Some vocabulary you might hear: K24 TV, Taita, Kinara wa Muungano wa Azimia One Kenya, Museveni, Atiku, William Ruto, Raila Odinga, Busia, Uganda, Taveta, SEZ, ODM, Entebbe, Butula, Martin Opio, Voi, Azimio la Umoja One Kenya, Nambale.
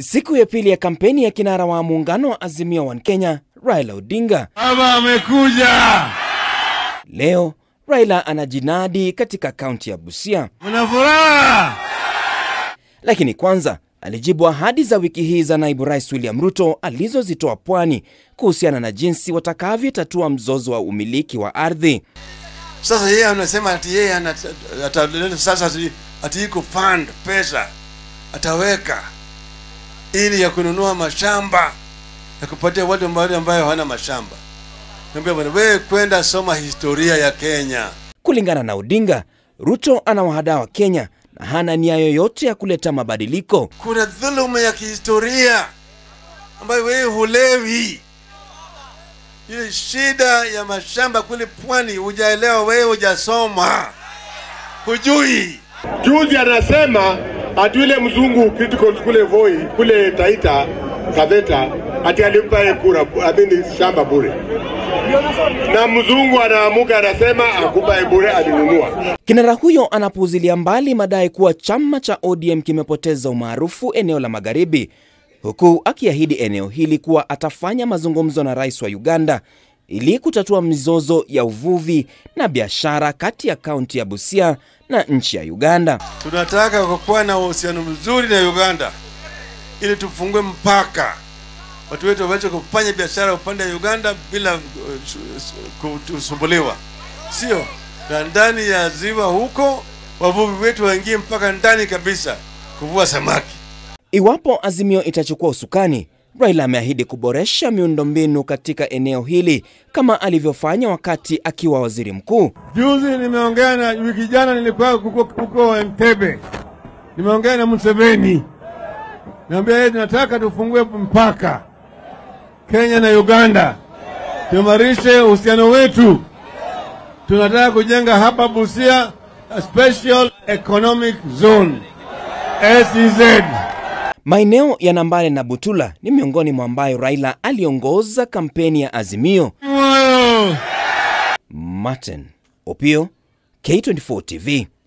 Siku ya pili ya kampeni ya Kinara wa Muungano wa Azimia One Kenya, Raila Odinga. Baba amekuja! Leo, Raila anajinadi katika kaunti ya Busia. Mna furaha! Lakini kwanza, alijibu ahadi za wiki hii za naibu rais William Ruto alizozitoa pwani kuhusiana na jinsi watakavyotatua mzozo wa umiliki wa ardhi. Sasa yeye anasema ati yeye ataleta sasa Atiku fund pesa ataweka ili ya kununua mashamba na kupatia watu ambao hawana mashamba. Niambia bwana, wewe kwenda soma historia ya Kenya. Kulingana na Odinga, Ruto anawahadaa wa Kenya na hana nia yoyote ya kuleta mabadiliko. Kuna dhuluma ya kihistoria ambayo wewe hulewi. Ile shida ya mashamba kule pwani hujaelewa, wewe hujasoma. Hujui. Juzi anasema ati yule mzungu critical kule Voi, kule Taita, Taveta, ati alimpa kura, adini shamba bure. Na mzungu anaamuka anasema akupa bure alinunua. Kinara huyo anapuzilia mbali madai kuwa chama cha ODM kimepoteza umaarufu eneo la magharibi, huku akiahidi eneo hili kuwa atafanya mazungumzo na rais wa Uganda ili kutatua mizozo ya uvuvi na biashara kati ya kaunti ya Busia na nchi ya Uganda. Tunataka kuwa na uhusiano mzuri na Uganda ili tufungue mpaka. Watu wetu waache kufanya biashara upande wa Uganda bila kusumbuliwa. Sio, na ndani ya ziwa huko wavuvi wetu waingie mpaka ndani kabisa kuvua samaki. Iwapo Azimio itachukua usukani, Raila ameahidi kuboresha miundombinu katika eneo hili kama alivyofanya wakati akiwa waziri mkuu. Juzi nimeongea na wiki jana nilikuwa huko Entebbe. Nimeongea na Museveni. Niambia yeye tunataka tufungue mpaka Kenya na Uganda. Tuimarishe uhusiano wetu. Tunataka kujenga hapa Busia a special economic zone. SEZ. Maeneo ya Nambale na Butula ni miongoni mwa ambayo Raila aliongoza kampeni ya Azimio. Martin Opio, K24 TV.